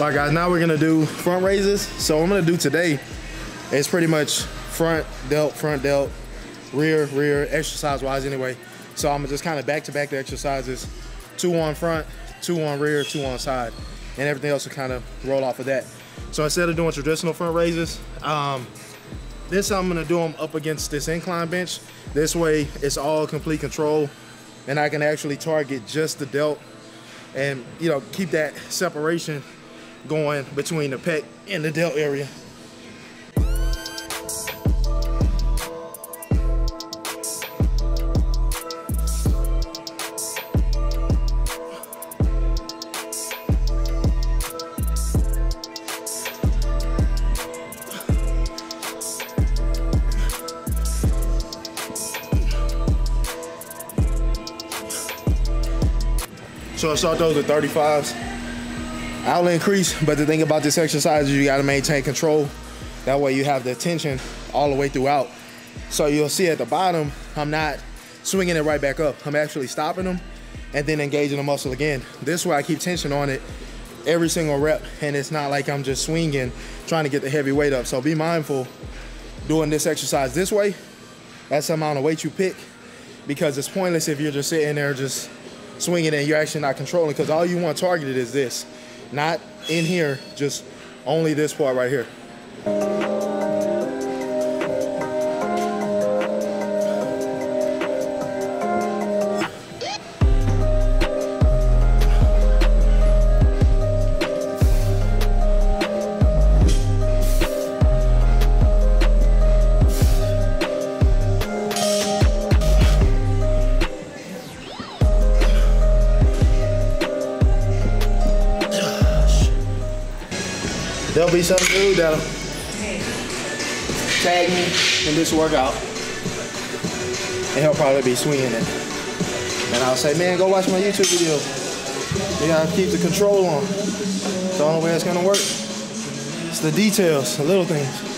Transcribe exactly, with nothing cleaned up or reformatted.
All right, guys, now we're gonna do front raises. So what I'm gonna do today is pretty much front delt, front delt, rear, rear, exercise-wise anyway. So I'm gonna just kind of back-to-back the exercises, two on front, two on rear, two on side, and everything else will kind of roll off of that. So instead of doing traditional front raises, um, this I'm gonna do them up against this incline bench. This way it's all complete control and I can actually target just the delt and, you know, keep that separation going between the pec and the delt area. So I start those at thirty-fives. I'll increase, but the thing about this exercise is you gotta maintain control. That way you have the tension all the way throughout. So you'll see at the bottom, I'm not swinging it right back up. I'm actually stopping them and then engaging the muscle again. This way I keep tension on it every single rep, and it's not like I'm just swinging, trying to get the heavy weight up. So be mindful doing this exercise this way. That's the amount of weight you pick, because it's pointless if you're just sitting there just swinging and you're actually not controlling, because all you want targeted is this. Not in here, just only this part right here. There'll be some dude that'll tag me in this workout, and he'll probably be swinging it. And I'll say, man, go watch my YouTube video. You gotta keep the control on. It's the only way it's gonna work. It's the details, the little things.